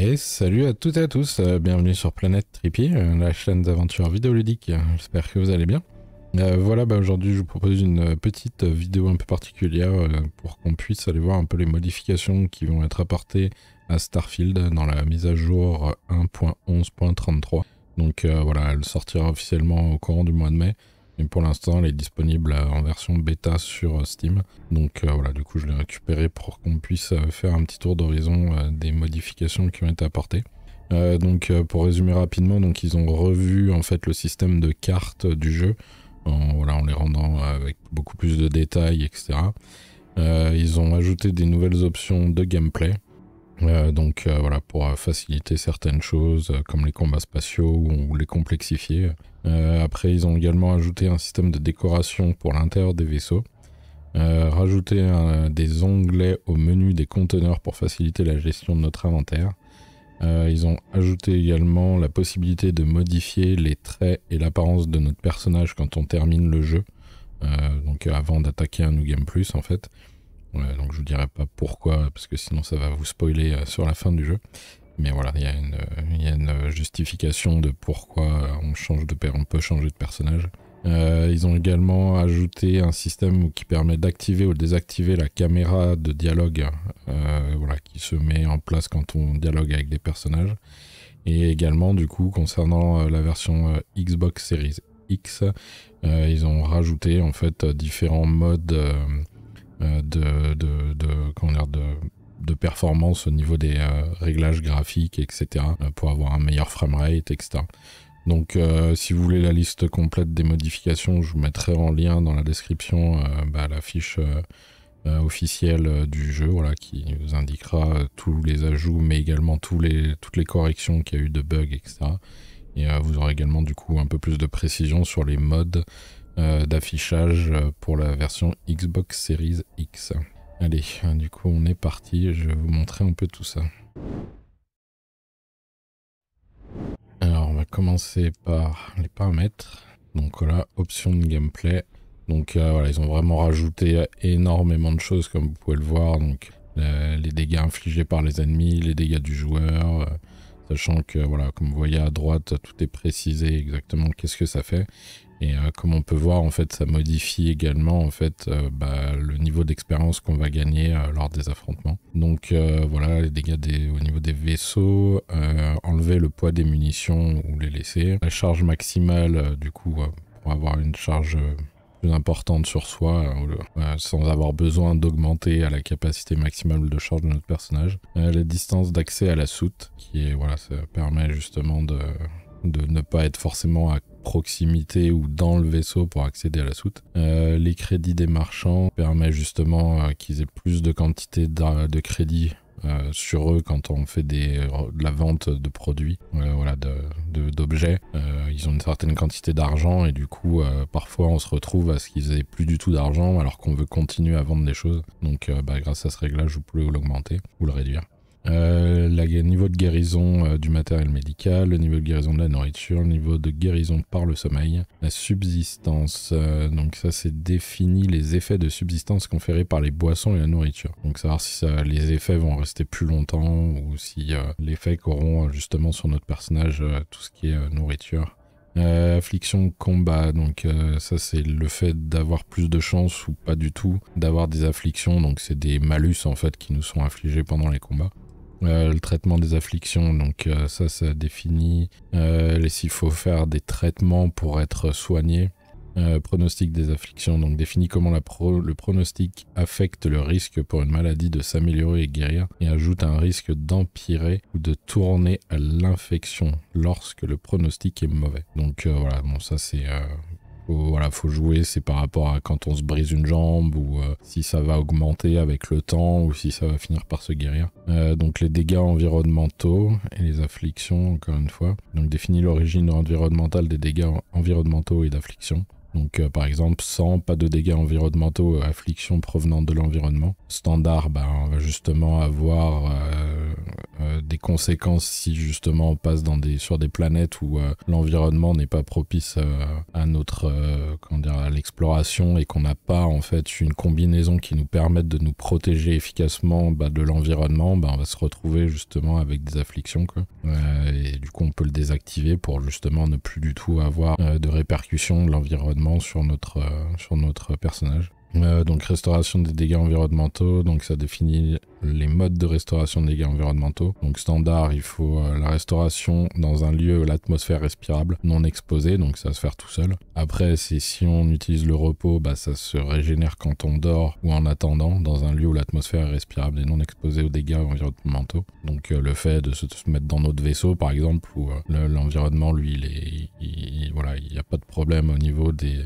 Et salut à toutes et à tous, bienvenue sur Planète Tripy, la chaîne d'aventure vidéoludique, j'espère que vous allez bien. Voilà, bah aujourd'hui je vous propose une petite vidéo un peu particulière pour qu'on puisse aller voir un peu les modifications qui vont être apportées à Starfield dans la mise à jour 1.11.33. Donc voilà, elle sortira officiellement au courant du mois de mai. Et pour l'instant, elle est disponible en version bêta sur Steam. Donc voilà, du coup, je l'ai récupérée pour qu'on puisse faire un petit tour d'horizon des modifications qui ont été apportées. Donc pour résumer rapidement, donc ils ont revu en fait le système de cartes du jeu, voilà, en les rendant avec beaucoup plus de détails, etc. Ils ont ajouté des nouvelles options de gameplay. Donc voilà, pour faciliter certaines choses comme les combats spatiaux ou les complexifier. Après, ils ont également ajouté un système de décoration pour l'intérieur des vaisseaux, rajouté des onglets au menu des conteneurs pour faciliter la gestion de notre inventaire. Ils ont ajouté également la possibilité de modifier les traits et l'apparence de notre personnage quand on termine le jeu, donc avant d'attaquer un New Game Plus en fait. Ouais, donc je vous dirai pas pourquoi, parce que sinon ça va vous spoiler sur la fin du jeu. Mais voilà, il y a une justification de pourquoi on peut changer de personnage. Ils ont également ajouté un système qui permet d'activer ou désactiver la caméra de dialogue, voilà, qui se met en place quand on dialogue avec des personnages. Et également, du coup, concernant la version Xbox Series X, ils ont rajouté en fait différents modes de performance au niveau des réglages graphiques, etc. pour avoir un meilleur framerate, etc. Donc si vous voulez la liste complète des modifications, je vous mettrai en lien dans la description la fiche officielle du jeu, voilà, qui vous indiquera tous les ajouts, mais également toutes les corrections qu'il y a eu de bugs, etc. Et vous aurez également du coup un peu plus de précision sur les modes d'affichage pour la version Xbox Series X. Allez, du coup on est parti, je vais vous montrer un peu tout ça. Alors on va commencer par les paramètres. Donc voilà, options de gameplay. Donc voilà, ils ont vraiment rajouté énormément de choses comme vous pouvez le voir. Donc les dégâts infligés par les ennemis, les dégâts du joueur, sachant que voilà, comme vous voyez à droite, tout est précisé exactement qu'est-ce que ça fait. Et comme on peut voir, en fait, ça modifie également en fait, le niveau d'expérience qu'on va gagner lors des affrontements. Donc voilà, les dégâts au niveau des vaisseaux, enlever le poids des munitions ou les laisser. La charge maximale, du coup, pour avoir une charge plus importante sur soi, sans avoir besoin d'augmenter à la capacité maximale de charge de notre personnage. La distance d'accès à la soute, qui est, voilà, ça permet justement de ne pas être forcément à proximité ou dans le vaisseau pour accéder à la soute. Les crédits des marchands permettent justement qu'ils aient plus de quantité de crédits sur eux quand on fait de la vente de produits, voilà, d'objets. Ils ont une certaine quantité d'argent et du coup parfois on se retrouve à ce qu'ils aient plus du tout d'argent alors qu'on veut continuer à vendre des choses. Donc grâce à ce réglage vous pouvez l'augmenter ou le réduire. Le niveau de guérison du matériel médical, le niveau de guérison de la nourriture, le niveau de guérison par le sommeil, la subsistance, donc ça c'est défini les effets de subsistance conférés par les boissons et la nourriture. Donc savoir si les effets vont rester plus longtemps ou si l'effet qu'auront justement sur notre personnage tout ce qui est nourriture. Affliction combat, donc ça c'est le fait d'avoir plus de chance ou pas du tout d'avoir des afflictions, donc c'est des malus en fait qui nous sont infligés pendant les combats. Le traitement des afflictions, donc ça définit s'il faut faire des traitements pour être soigné. Pronostic des afflictions, donc définit comment le pronostic affecte le risque pour une maladie de s'améliorer et guérir et ajoute un risque d'empirer ou de tourner à l'infection lorsque le pronostic est mauvais. Donc voilà, bon ça c'est... voilà, faut jouer, c'est par rapport à quand on se brise une jambe ou si ça va augmenter avec le temps ou si ça va finir par se guérir. Donc les dégâts environnementaux et les afflictions, encore une fois. Donc définit l'origine environnementale des dégâts environnementaux et d'afflictions. Donc par exemple, 100, pas de dégâts environnementaux, afflictions provenant de l'environnement. Standard, on va justement avoir des conséquences si justement on passe dans sur des planètes où l'environnement n'est pas propice à notre à l'exploration, et qu'on n'a pas en fait une combinaison qui nous permette de nous protéger efficacement de l'environnement, on va se retrouver justement avec des afflictions quoi. Et du coup on peut le désactiver pour justement ne plus du tout avoir de répercussions de l'environnement sur notre personnage. Donc restauration des dégâts environnementaux, donc ça définit les modes de restauration des dégâts environnementaux. Donc standard, il faut la restauration dans un lieu où l'atmosphère respirable, non exposée, donc ça va se faire tout seul. Après, c'est si on utilise le repos, ça se régénère quand on dort ou en attendant, dans un lieu où l'atmosphère est respirable et non exposée aux dégâts environnementaux. Donc le fait de se mettre dans notre vaisseau par exemple, où l'environnement lui, il n'y a pas de problème au niveau des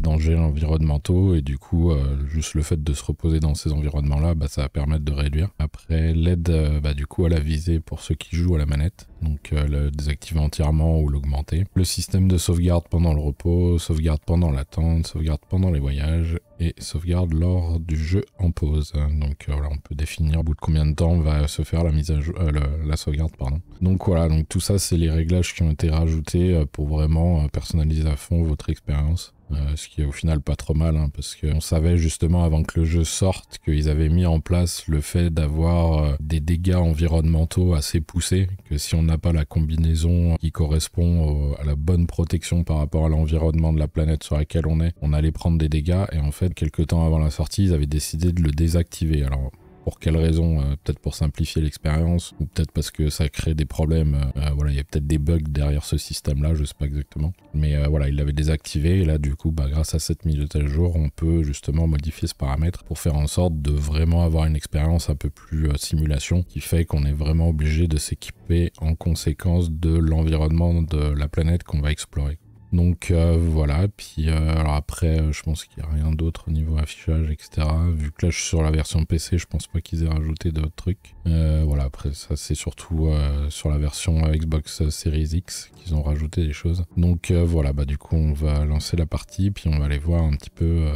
dangers environnementaux, et du coup juste le fait de se reposer dans ces environnements là, ça va permettre de réduire. Après l'aide du coup à la visée pour ceux qui jouent à la manette, donc le désactiver entièrement ou l'augmenter. Le système de sauvegarde pendant le repos, sauvegarde pendant l'attente, sauvegarde pendant les voyages et sauvegarde lors du jeu en pause. Donc voilà, on peut définir au bout de combien de temps va se faire la mise à jour, la sauvegarde pardon. Donc voilà, donc tout ça c'est les réglages qui ont été rajoutés pour vraiment personnaliser à fond votre expérience. Ce qui est au final pas trop mal, parce qu'on savait justement avant que le jeu sorte qu'ils avaient mis en place le fait d'avoir des dégâts environnementaux assez poussés, que si on n'a pas la combinaison qui correspond à la bonne protection par rapport à l'environnement de la planète sur laquelle on est, on allait prendre des dégâts. Et en fait, quelques temps avant la sortie, ils avaient décidé de le désactiver. Alors, pour quelle raison? Peut-être pour simplifier l'expérience, ou peut-être parce que ça crée des problèmes. Voilà, il y a peut-être des bugs derrière ce système-là, je sais pas exactement. Mais voilà, il l'avait désactivé, et là du coup, grâce à cette mise à jour, on peut justement modifier ce paramètre pour faire en sorte de vraiment avoir une expérience un peu plus simulation, qui fait qu'on est vraiment obligé de s'équiper en conséquence de l'environnement de la planète qu'on va explorer. Donc voilà, puis alors après je pense qu'il n'y a rien d'autre au niveau affichage, etc. Vu que là je suis sur la version PC, je pense pas qu'ils aient rajouté d'autres trucs. Voilà, après ça c'est surtout sur la version Xbox Series X qu'ils ont rajouté des choses. Donc voilà, du coup on va lancer la partie, puis on va aller voir un petit peu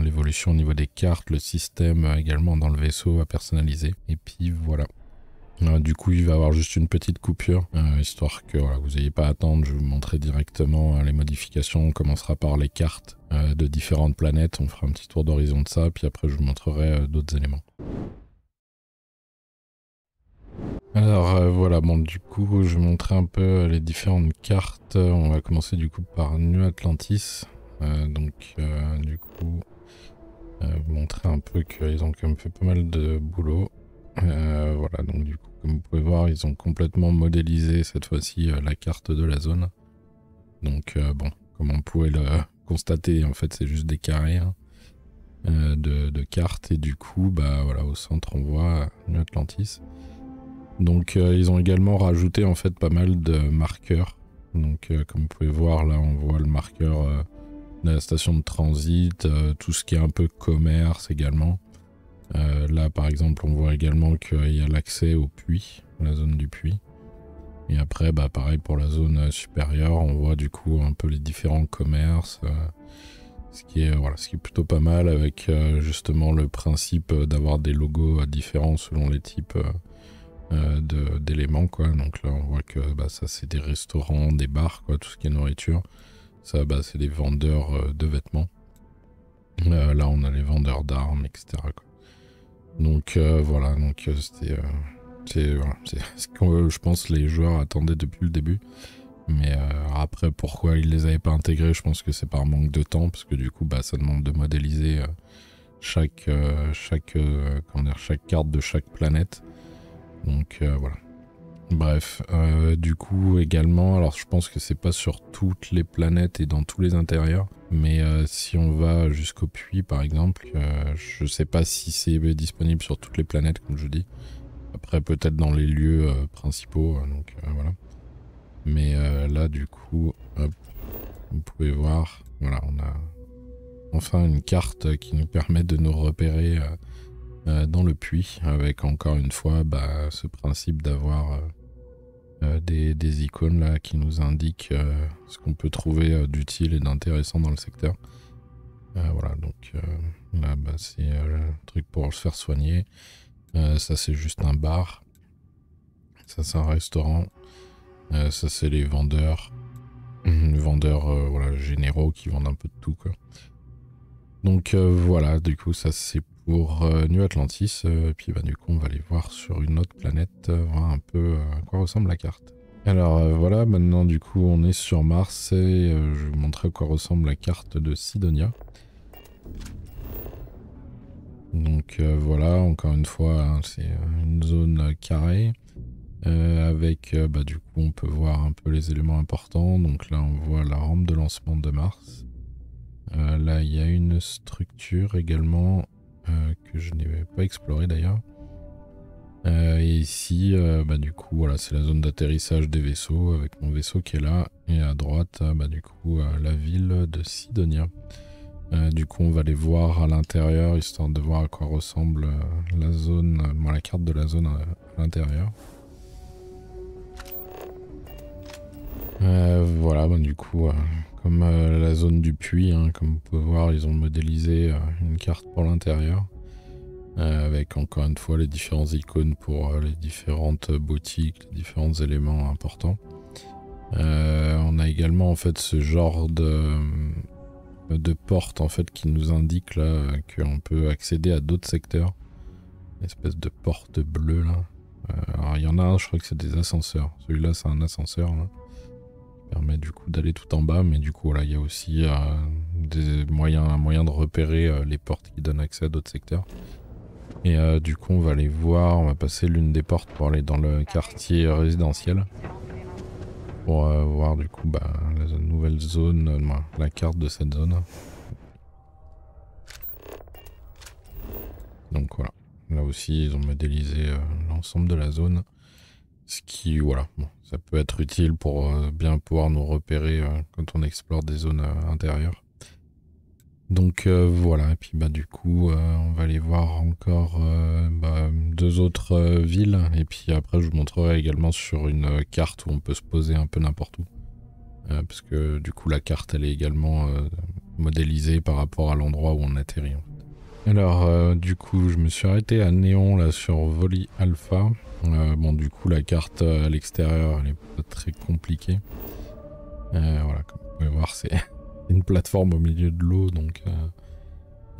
l'évolution au niveau des cartes, le système également dans le vaisseau à personnaliser, et puis voilà. Du coup il va y avoir juste une petite coupure, histoire que vous n'ayez pas à attendre, je vais vous montrer directement les modifications. On commencera par les cartes de différentes planètes, on fera un petit tour d'horizon de ça, puis après je vous montrerai d'autres éléments. Alors voilà, du coup je vais montrer un peu les différentes cartes. On va commencer du coup par New Atlantis, du coup vous montrer un peu qu'ils ont quand même fait pas mal de boulot. Voilà, donc du coup comme vous pouvez voir ils ont complètement modélisé cette fois-ci la carte de la zone. Donc bon, comme on pouvait le constater, en fait c'est juste des carrés de cartes, et du coup voilà, au centre on voit New Atlantis. Donc ils ont également rajouté en fait pas mal de marqueurs. Donc comme vous pouvez voir là on voit le marqueur de la station de transit, tout ce qui est un peu commerce également. Là par exemple on voit également qu'il y a l'accès au puits, la zone du puits, et après pareil pour la zone supérieure on voit du coup un peu les différents commerces, ce qui est plutôt pas mal, avec justement le principe d'avoir des logos différents selon les types d'éléments quoi. Donc là on voit que ça c'est des restaurants, des bars quoi, tout ce qui est nourriture, ça c'est des vendeurs de vêtements, là on a les vendeurs d'armes, etc. quoi. Donc voilà, donc c'est ce que je pense les joueurs attendaient depuis le début. Mais après pourquoi ils les avaient pas intégrés, je pense que c'est par manque de temps, parce que du coup ça demande de modéliser chaque carte de chaque planète. Donc voilà. Bref, du coup également, alors je pense que c'est pas sur toutes les planètes et dans tous les intérieurs, mais si on va jusqu'au puits par exemple, je sais pas si c'est disponible sur toutes les planètes comme je dis, après peut-être dans les lieux principaux, donc voilà. Mais là du coup, hop, vous pouvez voir, voilà on a enfin une carte qui nous permet de nous repérer dans le puits, avec encore une fois ce principe d'avoir... des icônes là qui nous indiquent ce qu'on peut trouver d'utile et d'intéressant dans le secteur. Voilà, donc là c'est le truc pour se faire soigner, ça c'est juste un bar, Ça c'est un restaurant. Ça c'est les vendeurs. Voilà, généraux qui vendent un peu de tout quoi. Donc voilà, du coup ça c'est pour New Atlantis. Et puis bah, du coup on va aller voir sur une autre planète, voir un peu à quoi ressemble la carte. Alors voilà, maintenant du coup on est sur Mars et je vais vous montrer à quoi ressemble la carte de Cydonia. Donc voilà, encore une fois, hein, c'est une zone carrée. Avec, bah, du coup, on peut voir un peu les éléments importants. Donc là, on voit la rampe de lancement de Mars. Là, il y a une structure également que je n'ai pas explorée d'ailleurs. Et ici, bah, du coup, voilà, c'est la zone d'atterrissage des vaisseaux avec mon vaisseau qui est là. Et à droite, bah, du coup, la ville de Cydonia. Du coup, on va les voir à l'intérieur, histoire de voir à quoi ressemble la zone, la carte de la zone à l'intérieur. Voilà, bah, du coup, comme la zone du puits, hein, comme vous pouvez voir, ils ont modélisé une carte pour l'intérieur. Avec encore une fois les différentes icônes pour les différentes boutiques, les différents éléments importants. On a également en fait ce genre de porte en fait qui nous indique là qu'on peut accéder à d'autres secteurs. Une espèce de porte bleue là. Alors il y en a un, je crois que c'est des ascenseurs. Celui-là c'est un ascenseur là. Permet du coup d'aller tout en bas, mais du coup là il y a aussi un moyen de repérer les portes qui donnent accès à d'autres secteurs. Et du coup on va aller voir, on va passer l'une des portes pour aller dans le quartier résidentiel pour voir du coup bah, la nouvelle zone, la carte de cette zone. Donc voilà, là aussi ils ont modélisé l'ensemble de la zone. Ce qui, voilà, bon, ça peut être utile pour bien pouvoir nous repérer quand on explore des zones intérieures. Donc voilà, et puis bah du coup, on va aller voir encore deux autres villes. Et puis après, je vous montrerai également sur une carte où on peut se poser un peu n'importe où. Parce que du coup, la carte, elle est également modélisée par rapport à l'endroit où on atterrit. En fait. Alors du coup, je me suis arrêté à Néon, là, sur Voli Alpha. Bon du coup la carte à l'extérieur elle est pas très compliquée. Voilà, comme vous pouvez voir c'est une plateforme au milieu de l'eau donc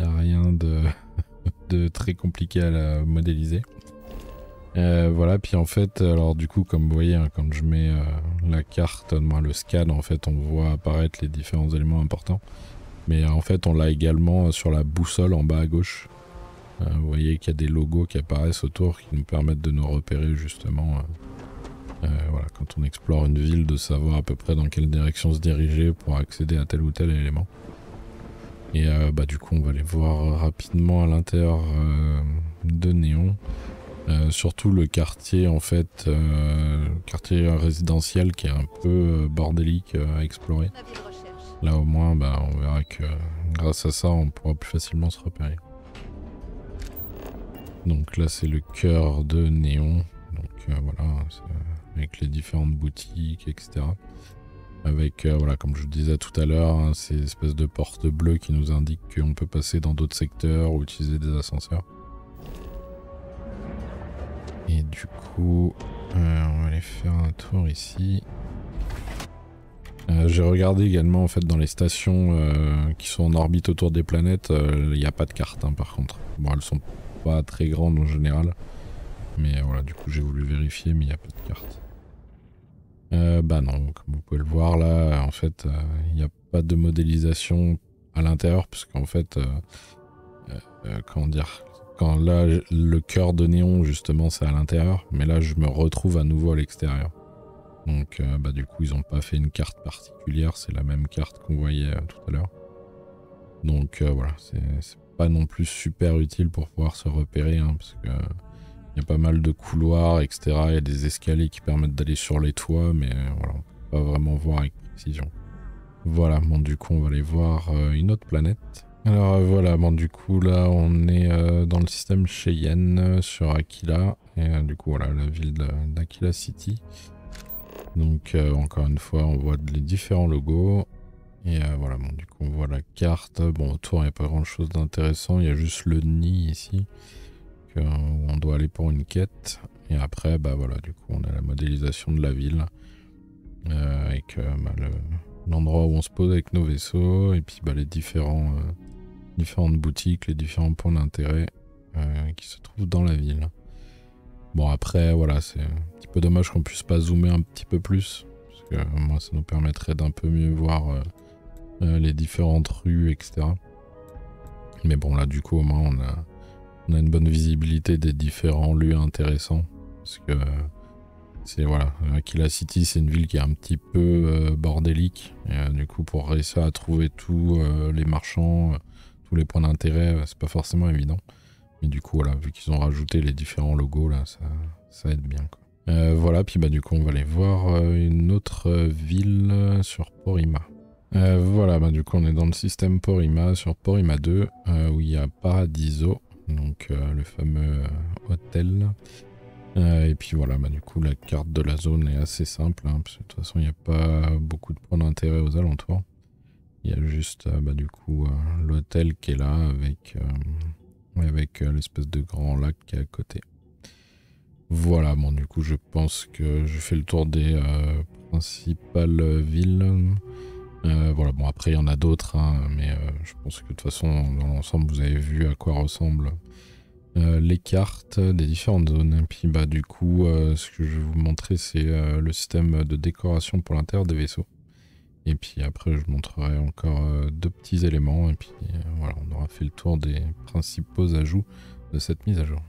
il n'y a rien de très compliqué à la modéliser. Voilà, puis en fait alors du coup comme vous voyez hein, quand je mets la carte, le scan en fait on voit apparaître les différents éléments importants. Mais en fait on l'a également sur la boussole en bas à gauche. Vous voyez qu'il y a des logos qui apparaissent autour qui nous permettent de nous repérer justement voilà, quand on explore une ville, de savoir à peu près dans quelle direction se diriger pour accéder à tel ou tel élément. Et bah, du coup on va aller voir rapidement à l'intérieur de Néon. Surtout le quartier en fait, quartier résidentiel qui est un peu bordélique à explorer. Là au moins bah, on verra que grâce à ça on pourra plus facilement se repérer. Donc là c'est le cœur de Néon, donc voilà, avec les différentes boutiques, etc. Avec, voilà, comme je vous disais tout à l'heure, hein, ces espèces de portes bleues qui nous indiquent qu'on peut passer dans d'autres secteurs ou utiliser des ascenseurs. Et du coup, on va aller faire un tour ici. J'ai regardé également en fait dans les stations qui sont en orbite autour des planètes, il n'y a pas de carte hein, par contre. Bon, elles sont pas très grande en général, mais voilà du coup j'ai voulu vérifier mais il n'y a pas de carte. Bah non, comme vous pouvez le voir là en fait il n'y a pas de modélisation à l'intérieur parce qu'en fait comment dire, quand là le cœur de Néon justement c'est à l'intérieur mais là je me retrouve à nouveau à l'extérieur donc bah du coup ils n'ont pas fait une carte particulière, c'est la même carte qu'on voyait tout à l'heure donc voilà c'est pas non plus super utile pour pouvoir se repérer hein, parce que il y a pas mal de couloirs etc, il y a des escaliers qui permettent d'aller sur les toits mais voilà, on peut pas vraiment voir avec précision. Voilà, bon du coup on va aller voir une autre planète. Alors voilà, bon du coup là on est dans le système Cheyenne sur Aquila et du coup voilà la ville d'Aquila City. Donc encore une fois on voit les différents logos. Et voilà, bon, du coup on voit la carte, bon autour il n'y a pas grand chose d'intéressant, il y a juste le nid ici, que où on doit aller pour une quête. Et après, bah voilà, du coup, on a la modélisation de la ville. Avec l'endroit où on se pose avec nos vaisseaux. Et puis bah, les différentes boutiques, les différents points d'intérêt qui se trouvent dans la ville. Bon, après, voilà, c'est un petit peu dommage qu'on puisse pas zoomer un petit peu plus. Parce que moi, ça nous permettrait d'un peu mieux voir les différentes rues, etc. Mais bon, là, du coup, au moins, on a une bonne visibilité des différents lieux intéressants. Parce que c'est, voilà, Aquila City, c'est une ville qui est un petit peu bordélique. Et, du coup, pour réussir à trouver tous les marchands, tous les points d'intérêt, c'est pas forcément évident. Mais du coup, voilà, vu qu'ils ont rajouté les différents logos, là, ça aide bien, quoi. Voilà, puis bah, du coup, on va aller voir une autre ville sur Porima. Voilà, bah, du coup, on est dans le système Porima, sur Porima 2, où il y a Paradiso, donc le fameux hôtel. Et puis voilà, bah, du coup, la carte de la zone est assez simple, hein, parce que de toute façon, il n'y a pas beaucoup de points d'intérêt aux alentours. Il y a juste, bah, du coup, l'hôtel qui est là, avec l'espèce de grand lac qui est à côté. Voilà, bon, du coup, je pense que je fais le tour des principales villes. Voilà, bon, après, il y en a d'autres, hein, mais je pense que de toute façon, dans l'ensemble, vous avez vu à quoi ressemblent les cartes des différentes zones. Et puis, bah, du coup, ce que je vais vous montrer, c'est le système de décoration pour l'intérieur des vaisseaux. Et puis après, je montrerai encore deux petits éléments. Et puis voilà, on aura fait le tour des principaux ajouts de cette mise à jour.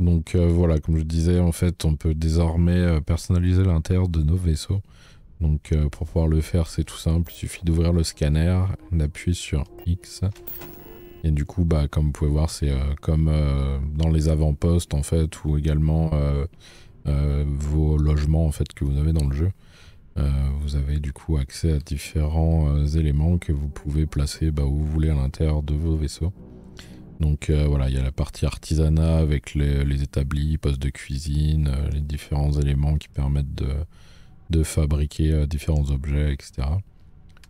Donc voilà, comme je disais, en fait, on peut désormais personnaliser l'intérieur de nos vaisseaux. Donc pour pouvoir le faire, c'est tout simple. Il suffit d'ouvrir le scanner, d'appuyer sur X. Et du coup, bah, comme vous pouvez voir, c'est comme dans les avant-postes, en fait, ou également... vos logements en fait que vous avez dans le jeu, vous avez du coup accès à différents éléments que vous pouvez placer bah, où vous voulez à l'intérieur de vos vaisseaux. Donc voilà, il y a la partie artisanat avec les établis, postes de cuisine, les différents éléments qui permettent de fabriquer différents objets, etc.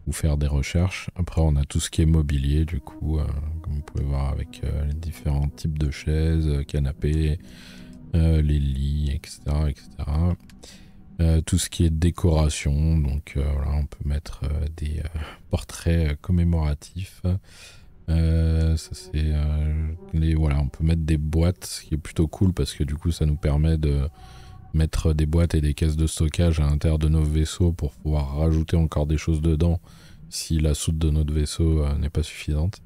ou faire des recherches. Après on a tout ce qui est mobilier du coup, comme vous pouvez voir avec les différents types de chaises, canapés, les lits, etc. etc. Tout ce qui est décoration, donc voilà, on peut mettre des portraits commémoratifs. Ça c'est voilà, on peut mettre des boîtes, ce qui est plutôt cool parce que du coup ça nous permet de mettre des boîtes et des caisses de stockage à l'intérieur de nos vaisseaux pour pouvoir rajouter encore des choses dedans si la soute de notre vaisseau n'est pas suffisante.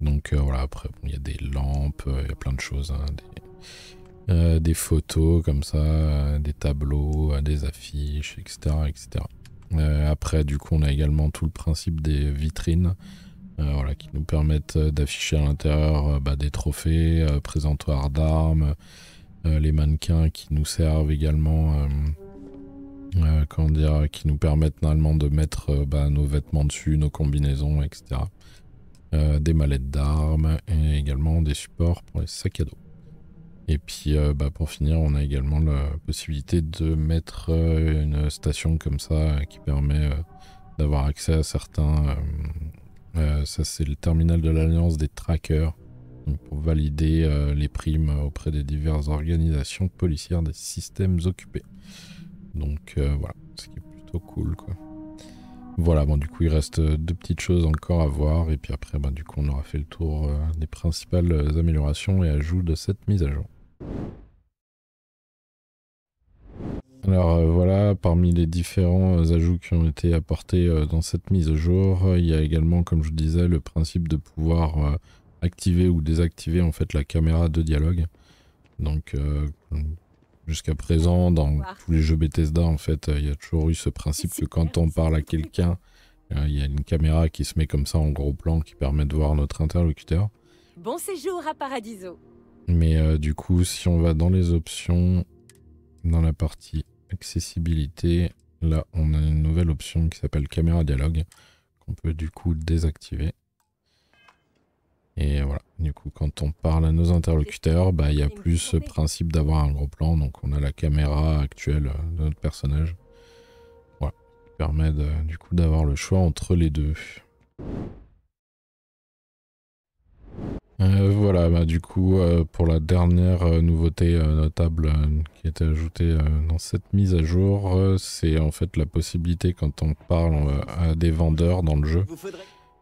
Donc voilà, après bon, il y a des lampes, il y a plein de choses, hein, des photos comme ça, des tableaux, des affiches, etc. etc. Après, du coup, on a également tout le principe des vitrines voilà, qui nous permettent d'afficher à l'intérieur bah, des trophées, présentoirs d'armes, les mannequins qui nous servent également, comment dire, qui nous permettent normalement de mettre bah, nos vêtements dessus, nos combinaisons, etc. Des mallettes d'armes et également des supports pour les sacs à dos. Et puis bah, pour finir, on a également la possibilité de mettre une station comme ça qui permet d'avoir accès à certains... ça c'est le terminal de l'Alliance des trackers, donc pour valider les primes auprès des diverses organisations policières des systèmes occupés. Donc voilà, ce qui est plutôt cool, quoi. Voilà, bon du coup il reste deux petites choses encore à voir et puis après bah, du coup on aura fait le tour des principales améliorations et ajouts de cette mise à jour. Alors voilà, parmi les différents ajouts qui ont été apportés dans cette mise à jour, il y a également, comme je vous disais, le principe de pouvoir activer ou désactiver en fait la caméra de dialogue. Donc jusqu'à présent, dans tous les jeux Bethesda, en fait, il y a toujours eu ce principe que quand on parle à quelqu'un, il y a une caméra qui se met comme ça en gros plan qui permet de voir notre interlocuteur. Bon séjour à Paradiso. Mais du coup, si on va dans les options... Dans la partie accessibilité, là on a une nouvelle option qui s'appelle caméra dialogue qu'on peut du coup désactiver. Et voilà, du coup quand on parle à nos interlocuteurs, bah il n'y a plus ce principe d'avoir un gros plan, donc on a la caméra actuelle de notre personnage. Voilà, qui permet du coup d'avoir le choix entre les deux. Voilà, bah, du coup, pour la dernière nouveauté notable qui a été ajoutée dans cette mise à jour, c'est en fait la possibilité, quand on parle à des vendeurs dans le jeu,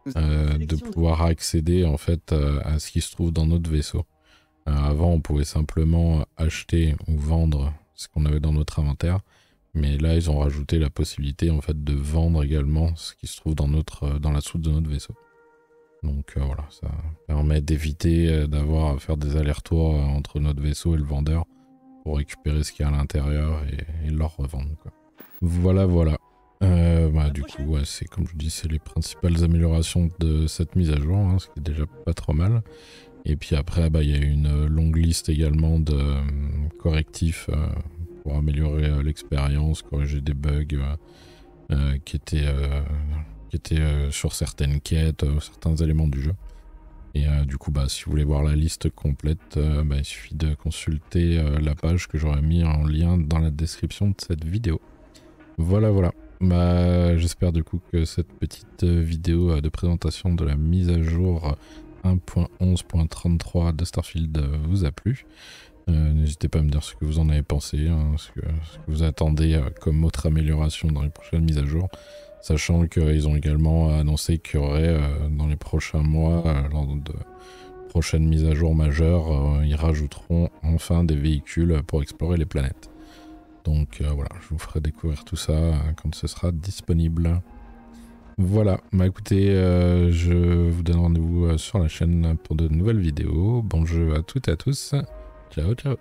de pouvoir accéder en fait à ce qui se trouve dans notre vaisseau. Avant, on pouvait simplement acheter ou vendre ce qu'on avait dans notre inventaire, mais là, ils ont rajouté la possibilité en fait de vendre également ce qui se trouve dans dans la soute de notre vaisseau. Donc voilà, ça permet d'éviter d'avoir à faire des allers-retours entre notre vaisseau et le vendeur pour récupérer ce qu'il y a à l'intérieur et leur revendre, quoi. Voilà, voilà. Bah, du coup, ouais, c'est comme je dis, c'est les principales améliorations de cette mise à jour, hein, ce qui est déjà pas trop mal. Et puis après, bah, y a une longue liste également de correctifs pour améliorer l'expérience, corriger des bugs qui étaient sur certaines quêtes, certains éléments du jeu. Et du coup, bah, si vous voulez voir la liste complète, bah, il suffit de consulter la page que j'aurais mis en lien dans la description de cette vidéo. Voilà, voilà. Bah, j'espère du coup que cette petite vidéo de présentation de la mise à jour 1.11.33 de Starfield vous a plu. N'hésitez pas à me dire ce que vous en avez pensé, hein, ce que vous attendez comme autre amélioration dans les prochaines mises à jour. Sachant qu'ils ont également annoncé qu'il y aurait dans les prochains mois, lors de prochaines mises à jour majeures, ils rajouteront enfin des véhicules pour explorer les planètes. Donc voilà, je vous ferai découvrir tout ça quand ce sera disponible. Voilà, bah écoutez, je vous donne rendez-vous sur la chaîne pour de nouvelles vidéos. Bon jeu à toutes et à tous. Ciao, ciao.